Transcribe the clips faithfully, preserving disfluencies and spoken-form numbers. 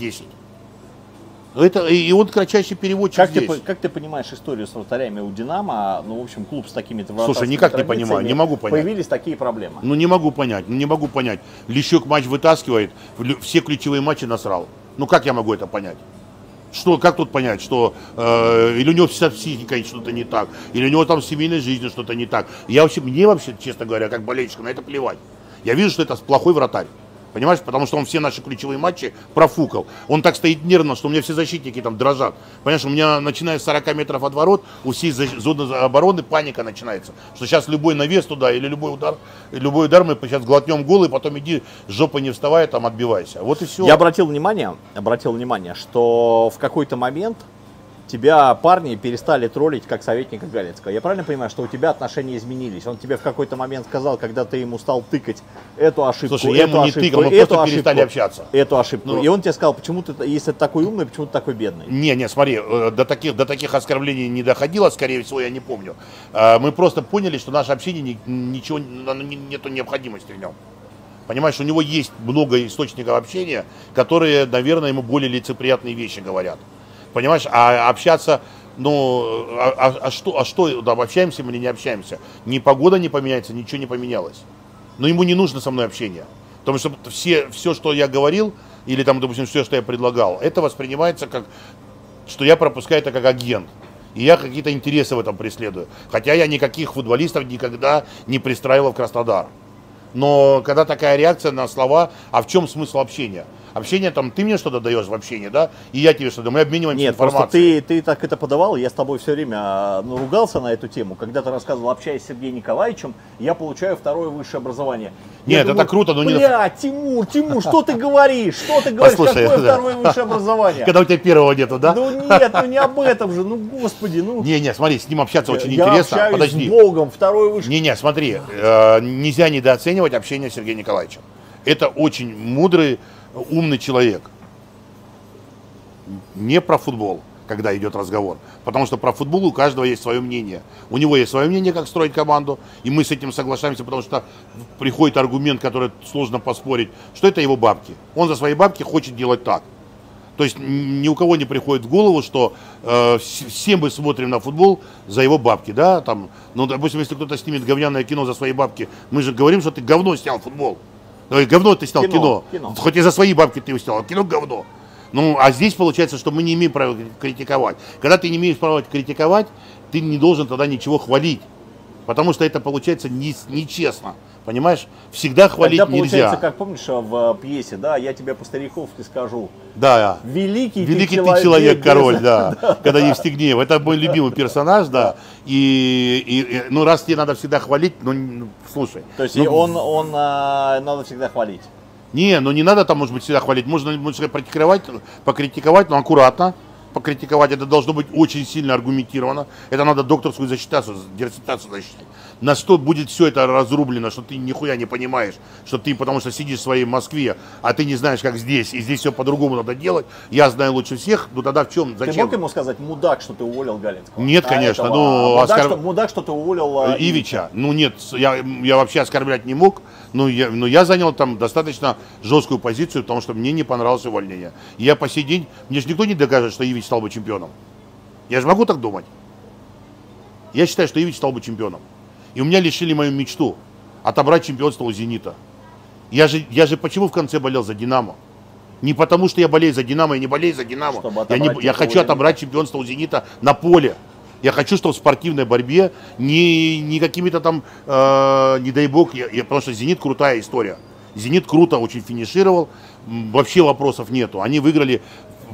есть. Это, и он кратчайший переводчик как здесь. Ты, как ты понимаешь историю с вратарями у «Динамо», ну, в общем, клуб с такими-то вратарскими Слушай, никак не понимаю, не могу понять. Появились такие проблемы. Ну, не могу понять, не могу понять. Лещук матч вытаскивает, все ключевые матчи насрал. Ну, как я могу это понять? Что, как тут понять, что э, или у него вся психика что-то не так, или у него там в семейной жизни что-то не так. Я вообще, мне вообще, честно говоря, как болельщикам, на это плевать. Я вижу, что это плохой вратарь. Понимаешь, потому что он все наши ключевые матчи профукал. Он так стоит нервно, что у меня все защитники там дрожат. Понимаешь, у меня, начиная с сорока метров от ворот, у всей зоны обороны паника начинается. Что сейчас любой навес туда или любой удар, любой удар мы сейчас глотнем гол, и потом иди с жопой не вставая, там отбивайся. Вот и все. Я обратил внимание, обратил внимание, что в какой-то момент тебя парни перестали троллить как советника Галицкого. Я правильно понимаю, что у тебя отношения изменились? Он тебе в какой-то момент сказал, когда ты ему стал тыкать эту ошибку, Слушай, я эту ему не ошибку, тыкал, мы эту просто ошибку, перестали общаться. Эту ошибку. Ну, и он тебе сказал, почему ты, если ты такой умный, почему ты такой бедный? Не, не, смотри, до таких, до таких оскорблений не доходило, скорее всего, я не помню. Мы просто поняли, что наше общение, ничего, нету необходимости в нем. Понимаешь, у него есть много источников общения, которые, наверное, ему более лицеприятные вещи говорят. Понимаешь, а общаться, ну, а, а, а что, а что да, общаемся мы или не общаемся? Ни погода не поменяется, ничего не поменялось. Но ему не нужно со мной общение. Потому что все, все, что я говорил, или там, допустим, все, что я предлагал, это воспринимается как, что я пропускаю это как агент. И я какие-то интересы в этом преследую. Хотя я никаких футболистов никогда не пристраивал в Краснодар. Но когда такая реакция на слова, а в чем смысл общения? Общение там, ты мне что-то даешь в общении, да? И я тебе что-то, мы обмениваемся Нет, информацией. Нет, просто ты, ты так это подавал, я с тобой все время ну, ругался на эту тему. Когда ты рассказывал, общаясь с Сергеем Николаевичем, я получаю второе высшее образование. Я Нет, думаю, это круто, но не... Бля, Тимур, Тимур, что ты говоришь? Что ты говоришь? Послушай, какое да. второе высшее образование? Когда у тебя первого нету, да? Ну нет, ну не об этом же, ну господи, ну... Не-не, смотри, с ним общаться очень я интересно. Я общаюсь Подожди. с Богом, второе высшее... Не-не, смотри, э, нельзя недооценивать общение с Сергеем Николаевичем. Это очень мудрый... умный человек, не про футбол, когда идет разговор, потому что про футбол у каждого есть свое мнение, у него есть свое мнение, как строить команду, и мы с этим соглашаемся, потому что приходит аргумент, который сложно поспорить, что это его бабки, он за свои бабки хочет делать так. То есть ни у кого не приходит в голову, что э, все мы смотрим на футбол за его бабки, да, там, ну, допустим, если кто-то снимет говняное кино за свои бабки, мы же говорим, что ты говно снял футбол. Говно ты снял, кино, кино. кино. Хоть и за свои бабки ты его снял, а кино говно. Ну, а здесь получается, что мы не имеем права критиковать. Когда ты не имеешь права критиковать, ты не должен тогда ничего хвалить. Потому что это получается не, нечестно. Понимаешь? Всегда хвалить Тогда нельзя. Получается, как помнишь в пьесе, да, я тебе по-стариковски скажу. Да. Великий, Великий ты человек, человек король, без... да. да. Когда Евстигнеев. Это мой любимый персонаж, да. И, и, и ну раз тебе надо всегда хвалить, ну слушай. То есть ну, он, он а, надо всегда хвалить. Не, ну не надо там, может быть, всегда хвалить. Можно, можно покритиковать, покритиковать, но аккуратно. Покритиковать, это должно быть очень сильно аргументировано. Это надо докторскую диссертацию защитить. На что будет все это разрублено, что ты нихуя не понимаешь, что ты потому что сидишь в своей Москве, а ты не знаешь, как здесь, и здесь все по-другому надо делать. Я знаю лучше всех, ну тогда в чем, зачем? Ты мог ему сказать, мудак, что ты уволил Галицкого? Нет, а конечно. Этого, ну, мудак, оскорб... что, мудак, что ты уволил Ивича? Ну нет, я, я вообще оскорблять не мог. Но я, но я занял там достаточно жесткую позицию, потому что мне не понравилось увольнение. Я по сей день, мне же никто не докажет, что Ивич стал бы чемпионом. Я же могу так думать. Я считаю, что Ивич стал бы чемпионом. И у меня лишили мою мечту отобрать чемпионство у «Зенита». Я же, я же почему в конце болел за «Динамо»? Не потому, что я болею за «Динамо», я не болею за «Динамо». Я, не, я хочу отобрать чемпионство у «Зенита» на поле. Я хочу, чтобы в спортивной борьбе не, не какими-то там, э, не дай бог, я, я, потому что «Зенит» крутая история. «Зенит» круто очень финишировал, вообще вопросов нету. Они выиграли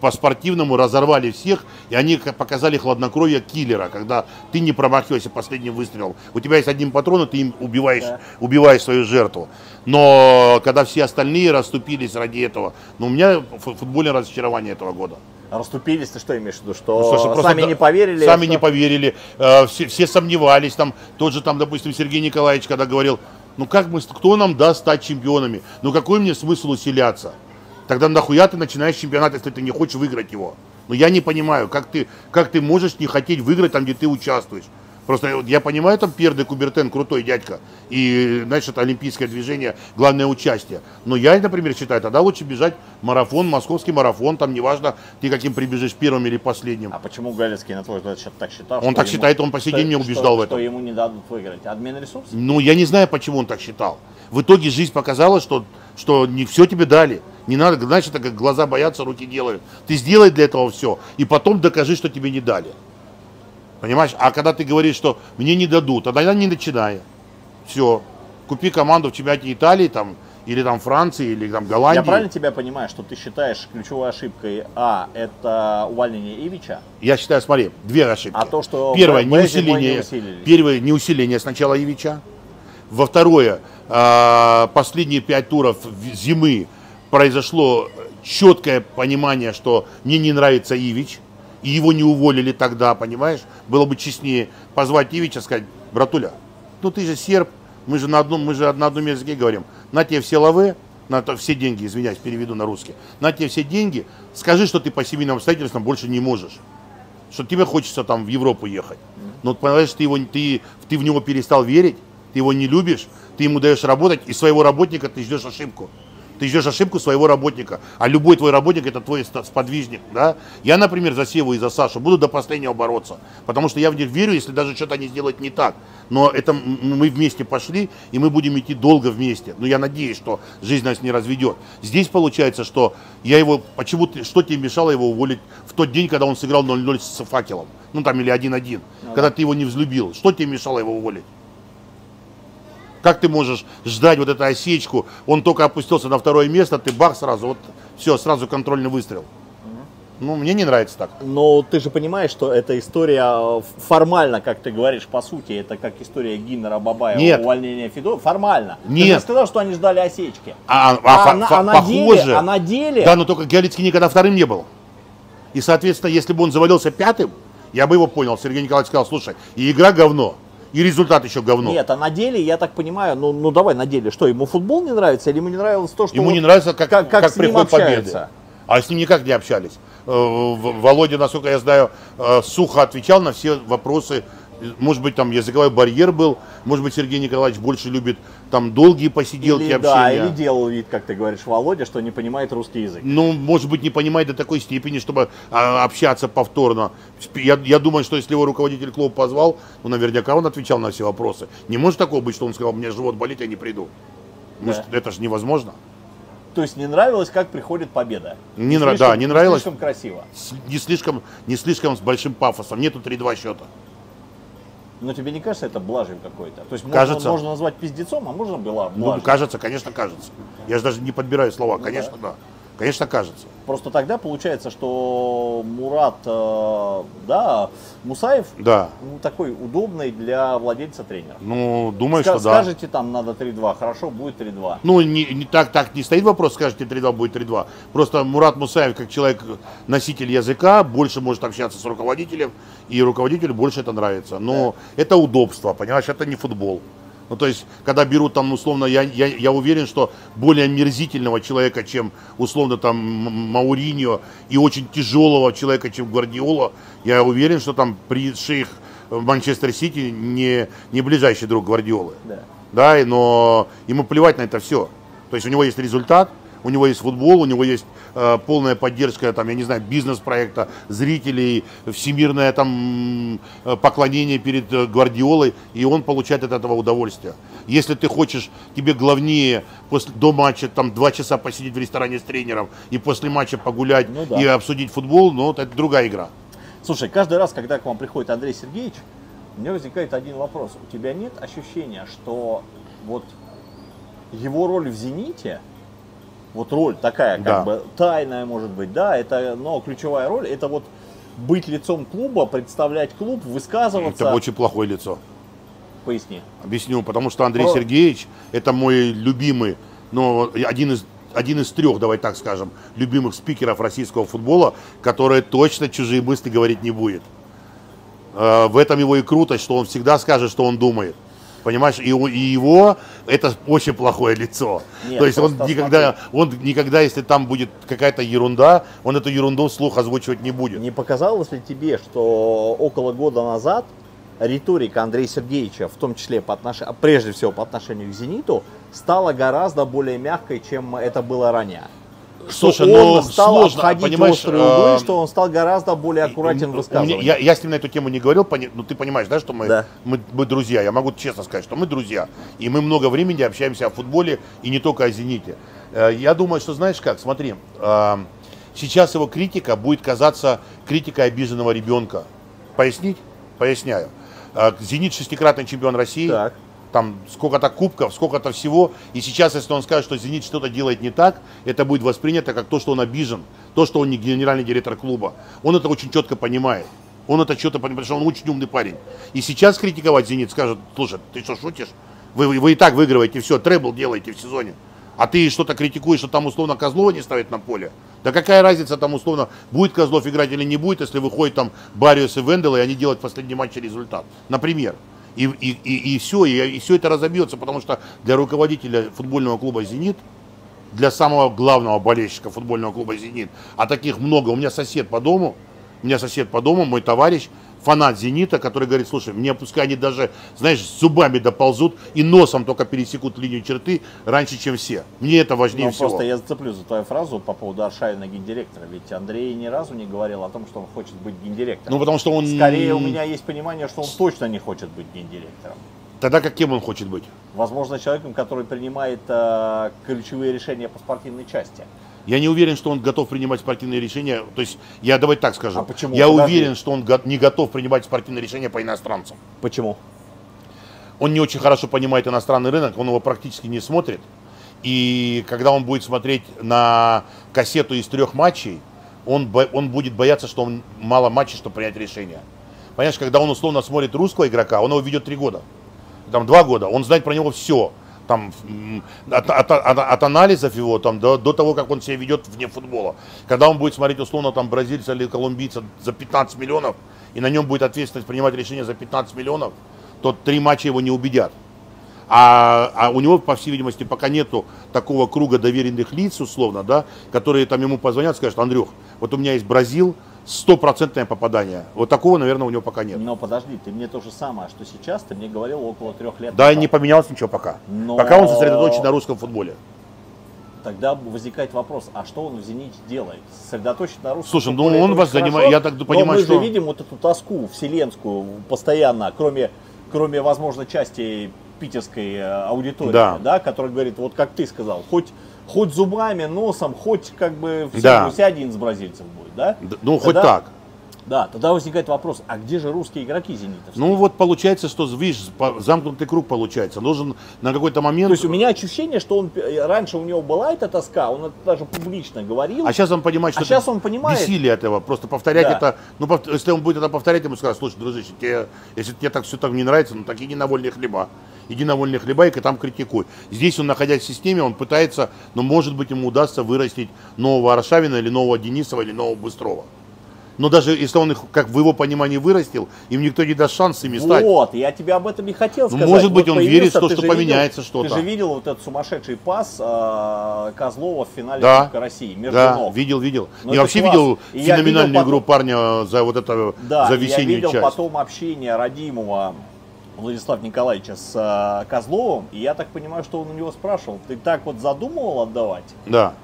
по-спортивному, разорвали всех, и они показали хладнокровие киллера, когда ты не промахиваешься последним выстрелом. У тебя есть один патрон, и ты им убиваешь, да. убиваешь свою жертву. Но когда все остальные расступились ради этого, ну, у меня футбольное разочарование этого года. Расступились, ты что имеешь в виду, что ну, слушай, сами не поверили? Сами что... не поверили, э, все, все сомневались, там, тот же, там, допустим, Сергей Николаевич, когда говорил, ну как мы, кто нам даст стать чемпионами, ну какой мне смысл усиляться? Тогда нахуя ты начинаешь чемпионат, если ты не хочешь выиграть его? Ну я не понимаю, как ты, как ты можешь не хотеть выиграть там, где ты участвуешь? Просто я понимаю, там Пьер де Кубертен крутой дядька. И, значит, олимпийское движение, главное участие. Но я, например, считаю, тогда лучше бежать марафон, московский марафон. Там неважно, ты каким прибежишь, первым или последним. А почему Галицкий, на твой взгляд, так считал? Он так ему... считает, он по сей день не убеждал в этом. Что ему не дадут выиграть? Обмен ресурсов? Ну, я не знаю, почему он так считал. В итоге жизнь показала, что, что не все тебе дали. Не надо, значит, как глаза боятся, руки делают. Ты сделай для этого все, и потом докажи, что тебе не дали. Понимаешь? А когда ты говоришь, что мне не дадут, тогда не начинай. Все. Купи команду в чемпионате Италии, там, или там Франции, или там Голландии. Я правильно тебя понимаю, что ты считаешь ключевой ошибкой, а, это увольнение Ивича? Я считаю, смотри, две ошибки. А то, что первое, не усиление, не первое, не усиление сначала Ивича. Во второе, последние пять туров зимы произошло четкое понимание, что мне не нравится Ивич. И его не уволили тогда, понимаешь? Было бы честнее позвать Ивича, сказать: братуля, ну ты же серб, мы же на одном, мы же на одном языке говорим. На тебе все лавы, на то, все деньги, извиняюсь, переведу на русский. На тебе все деньги, скажи, что ты по семейным обстоятельствам больше не можешь. Что тебе хочется там в Европу ехать. Но понимаешь, ты, его, ты, ты в него перестал верить, ты его не любишь, ты ему даешь работать, и своего работника ты ждешь ошибку. Ты ждешь ошибку своего работника, а любой твой работник — это твой сподвижник, да? Я, например, за Севу и за Сашу буду до последнего бороться, потому что я в них верю, если даже что-то они сделают не так. Но это мы вместе пошли, и мы будем идти долго вместе. Но я надеюсь, что жизнь нас не разведет. Здесь получается, что я его, почему, что тебе мешало его уволить в тот день, когда он сыграл ноль ноль с Факелом, ну там, или один один, ну, когда да. ты его не взлюбил, что тебе мешало его уволить? Как ты можешь ждать вот эту осечку? Он только опустился на второе место, ты бах сразу, вот все, сразу контрольный выстрел. Ну, мне не нравится так. Но ты же понимаешь, что эта история формально, как ты говоришь, по сути, это как история Гиннера, Бабаева, Нет. увольнения Федорова. Формально. Нет. Ты же сказал, что они ждали осечки. А, а, а, на, а, на похоже, деле, а на деле... Да, но только Галицкий никогда вторым не был. И, соответственно, если бы он завалился пятым, я бы его понял. Сергей Николаевич сказал: слушай, и игра говно. И результат еще говно. Нет, а на деле, я так понимаю, ну, ну давай на деле, что ему футбол не нравится, или ему не нравилось то, что ему вот, не нравится, как, как, как, как приходит победа. А с ним никак не общались. Володя, насколько я знаю, сухо отвечал на все вопросы. Может быть, там языковой барьер был, может быть, Сергей Николаевич больше любит там долгие посиделки, или, общения. Да, или делал вид, как ты говоришь, Володя, что не понимает русский язык. Ну, может быть, не понимает до такой степени, чтобы а, общаться повторно. Я, я думаю, что если его руководитель клуба позвал, ну, наверняка он отвечал на все вопросы. Не может такого быть, что он сказал: мне живот болит, я не приду. Да. Может, это же невозможно. То есть не нравилось, как приходит победа. Не, не, слишком, да, не, нравилось, не слишком красиво. С, не, слишком, не слишком с большим пафосом. Нету три-два счета. Но тебе не кажется, это блажень какой-то? То есть можно, можно назвать пиздецом, а можно было блажень? Ну, кажется, конечно, кажется. Я же даже не подбираю слова. Ну, конечно, да. да. Конечно, кажется. Просто тогда получается, что Мурат, э, да, Мусаев, да. Ну, такой удобный для владельца тренера. Ну, думаю, Ска что да. Скажете, там надо три-два, хорошо, будет три-два. Ну, не, не, так, так не стоит вопрос, скажете три-два, будет три-два. Просто Мурат Мусаев, как человек, носитель языка, больше может общаться с руководителем, и руководителю больше это нравится. Но да. это удобство, понимаешь, это не футбол. Ну, то есть, когда берут там, условно, я, я, я уверен, что более мерзительного человека, чем, условно, там, Мауриньо, и очень тяжелого человека, чем Гвардиола, я уверен, что там при шейх в Манчестер-Сити не, не ближайший друг Гвардиолы. Да. Да, но ему плевать на это все. То есть, у него есть результат, у него есть футбол, у него есть э, полная поддержка, там, я не знаю, бизнес-проекта, зрителей, всемирное там поклонение перед э, Гвардиолой, и он получает от этого удовольствие. Если ты хочешь, тебе главнее после, до матча там два часа посидеть в ресторане с тренером и после матча погулять, ну, да. и обсудить футбол, ну, это другая игра. Слушай, каждый раз, когда к вам приходит Андрей Сергеевич, у меня возникает один вопрос. У тебя нет ощущения, что вот его роль в «Зените», вот роль такая, как да. бы тайная, может быть, да, это, но ключевая роль, это вот быть лицом клуба, представлять клуб, высказываться. Это очень плохое лицо. Поясни. Объясню, потому что Андрей Про... Сергеевич, это мой любимый, но один из, один из трех, давай так скажем, любимых спикеров российского футбола, который точно чужие мысли говорить не будет. В этом его и крутость, что он всегда скажет, что он думает. Понимаешь, и, и его это очень плохое лицо. Нет, то есть он никогда, он никогда, если там будет какая-то ерунда, он эту ерунду вслух озвучивать не будет. Не показалось ли тебе, что около года назад риторика Андрея Сергеевича, в том числе по отнош... прежде всего по отношению к «Зениту», стала гораздо более мягкой, чем это было ранее. Что Слушай, он стал сложно, обходить острые углы, а... что он стал гораздо более аккуратен в высказывании. Я, я с ним на эту тему не говорил, пони... ну ты понимаешь, да, что мы, да. Мы, мы друзья. Я могу честно сказать, что мы друзья. И мы много времени общаемся о футболе и не только о «Зените». Я думаю, что знаешь как, смотри, сейчас его критика будет казаться критикой обиженного ребенка. Пояснить? Поясняю. «Зенит» шестикратный чемпион России. Так. Там сколько-то кубков, сколько-то всего. И сейчас, если он скажет, что «Зенит» что-то делает не так, это будет воспринято как то, что он обижен, то, что он не генеральный директор клуба. Он это очень четко понимает. Он это четко понимает, потому что он очень умный парень. И сейчас критиковать «Зенит» скажут: слушай, ты что, шутишь? Вы, вы, вы и так выигрываете все, требл делаете в сезоне. А ты что-то критикуешь, что там условно Козлова не ставит на поле? Да какая разница там условно, будет Козлов играть или не будет, если выходит там Барриос и Вендел, и они делают в последнем матче результат. Например. И, и, и, и, все, и, и все это разобьется, потому что для руководителя футбольного клуба «Зенит», для самого главного болельщика футбольного клуба «Зенит», а таких много, у меня сосед по дому, у меня сосед по дому, мой товарищ, фанат «Зенита», который говорит: слушай, мне пускай они даже, знаешь, зубами доползут и носом только пересекут линию черты раньше, чем все. Мне это важнее Но всего. Просто я зацеплю за твою фразу по поводу Аршавина гендиректора. Ведь Андрей ни разу не говорил о том, что он хочет быть гендиректором. Ну, потому что он... Скорее, у меня есть понимание, что он точно не хочет быть гендиректором. Тогда каким он хочет быть? Возможно, человеком, который принимает э, ключевые решения по спортивной части. Я не уверен, что он готов принимать спортивные решения. То есть, я давай так скажу. А почему? Я Подожди. уверен, что он не готов принимать спортивные решения по иностранцам. Почему? Он не очень хорошо понимает иностранный рынок, он его практически не смотрит. И когда он будет смотреть на кассету из трех матчей, он, он будет бояться, что он мало матчей, чтобы принять решение. Понимаешь, когда он условно смотрит русского игрока, он его ведет три года. Там два года, он знает про него все. Там, от, от, от, от анализов его там, до, до того, как он себя ведет вне футбола. Когда он будет смотреть условно там бразильца или колумбийца за пятнадцать миллионов, и на нем будет ответственность принимать решение за пятнадцать миллионов, то три матча его не убедят. А, а у него, по всей видимости, пока нету такого круга доверенных лиц, условно, да, которые там ему позвонят, скажут: Андрюх, вот у меня есть Бразил, стопроцентное попадание. Вот такого, наверное, у него пока нет. Но подожди, ты мне то же самое, что сейчас, ты мне говорил около трех лет. Да, назад. Не поменялось ничего пока. Но... Пока он сосредоточен на русском футболе. Тогда возникает вопрос, а что он в «Зените» делает? Сосредоточен на русском Слушай, футболе. Слушай, ну он вас занимает, я так понимаю, но мы что... мы же видим вот эту тоску вселенскую постоянно, кроме, кроме возможно, части питерской аудитории, да. Да, которая говорит, вот как ты сказал, хоть... Хоть зубами, носом, хоть как бы все, да. все один из бразильцев будет, да? Ну, тогда, хоть так. Да, тогда возникает вопрос, а где же русские игроки «Зенита»? Ну, вот получается, что, видишь, замкнутый круг получается. Нужен на какой-то момент... То есть у меня ощущение, что он раньше у него была эта тоска, он это даже публично говорил. А сейчас он понимает, что а сейчас он понимает... бессилие от этого. Просто повторять да. это... Ну, если он будет это повторять, ему скажут: слушай, дружище, тебе, если тебе так все так не нравится, ну так иди на вольные хлеба. Иди на вольные хлеба и там критикуй. Здесь он, находясь в системе, он пытается, но, может быть, ему удастся вырастить нового Аршавина или нового Денисова или нового Быстрова. Но даже если он их, как в его понимании, вырастил, им никто не даст шанс ими стать. Вот, я тебе об этом и хотел сказать. Может быть, он верит, что поменяется что-то. Ты же видел вот этот сумасшедший пас Козлова в финале Кубка России. Да, видел, видел. Я вообще видел феноменальную игру парня за вот это, за весеннюю часть. Я видел потом общение Радимова Владислава Николаевича с Козловым, и я так понимаю, что он у него спрашивал: ты так вот задумывал отдавать? Да.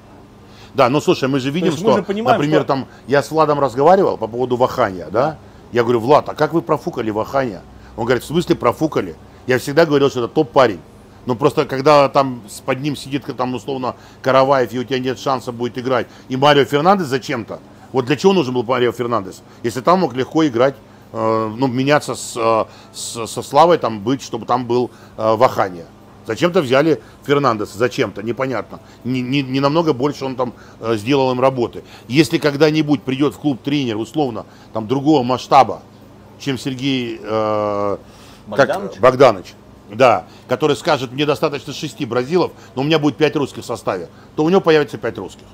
Да, ну слушай, мы же видим, что, же понимаем, например, что... там я с Владом разговаривал по поводу Вахания, да? Я говорю: Влад, а как вы профукали Вахания? Он говорит: в смысле профукали? Я всегда говорил, что это топ-парень. Но просто когда там под ним сидит, там условно Караваев, и у тебя нет шанса будет играть, и Марио Фернандес зачем-то. Вот для чего нужен был Марио Фернандес? Если там мог легко играть, э, ну, меняться с, э, с, со Славой, там быть, чтобы там был э, Вахания. Зачем-то взяли Фернандеса, зачем-то, непонятно. Не, не, не намного больше он там э, сделал им работы. Если когда-нибудь придет в клуб тренер, условно, там другого масштаба, чем Сергей э, Богданович? Как, Богданович, да, который скажет: мне достаточно шести бразилов, но у меня будет пять русских в составе, то у него появится пять русских.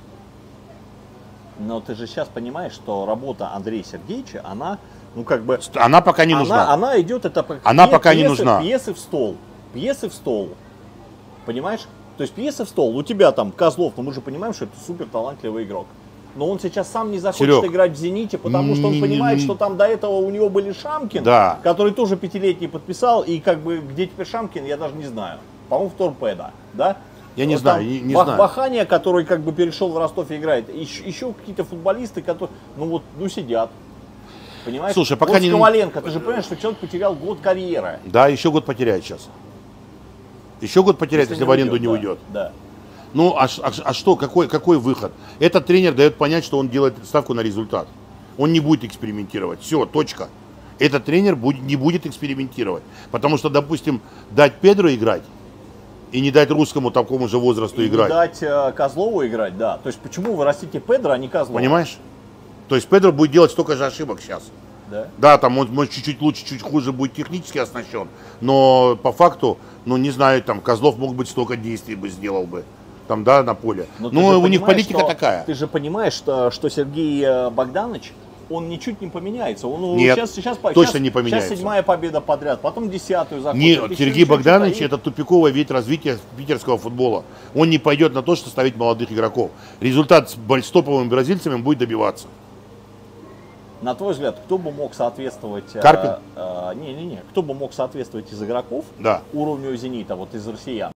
Но ты же сейчас понимаешь, что работа Андрея Сергеевича, она, ну как бы... Она пока не она, нужна. Она идет, это она пьес, пока не пьесы, нужна. Пьесы в стол. Пьесы в стол, понимаешь? То есть пьесы в стол, у тебя там Козлов, но мы же понимаем, что это супер талантливый игрок. Но он сейчас сам не захочет, Серег, играть в «Зените», потому что он понимает, что там до этого у него были Шамкин, да, который тоже пятилетний подписал, и как бы где теперь Шамкин, я даже не знаю. По-моему, в «Торпедо», да? Я не вот знаю, не, не знаю. Вахания, который как бы перешел в Ростов и играет, еще, еще какие-то футболисты, которые, ну вот, ну сидят. Понимаешь? Слушай, пока вот не... Коваленко, ты же понимаешь, что человек потерял год карьеры. Да, еще год потеряет сейчас. Еще год потеряет, если, если в аренду уйдет, не да, уйдет. Да. Ну, а, а, а что, какой, какой выход? Этот тренер дает понять, что он делает ставку на результат. Он не будет экспериментировать. Все, точка. Этот тренер будет, не будет экспериментировать. Потому что, допустим, дать Педро играть и не дать русскому такому же возрасту и играть. Не дать э, Козлову играть, да. То есть, почему вы растите Педро, а не Козлова? Понимаешь? То есть, Педро будет делать столько же ошибок сейчас. Да, да, там он, может, чуть-чуть лучше, чуть хуже будет технически оснащен. Но по факту, ну, не знаю, там, Козлов мог быть столько действий бы сделал бы. Там, да, на поле. Но, но у них политика что, такая. Ты же понимаешь, что, что Сергей Богданович, он ничуть не поменяется. Он Нет, сейчас, сейчас, точно сейчас, не поменяется. Сейчас седьмая победа подряд, потом десятую заходит. Нет, Сергей еще, еще Богданович это тупиковый вид развития питерского футбола. Он не пойдет на то, что ставить молодых игроков. Результат с топовыми бразильцами будет добиваться. На твой взгляд, кто бы мог соответствовать... Карпин? Не-не-не, э, э, кто бы мог соответствовать из игроков, да, уровню «Зенита», вот из россиян?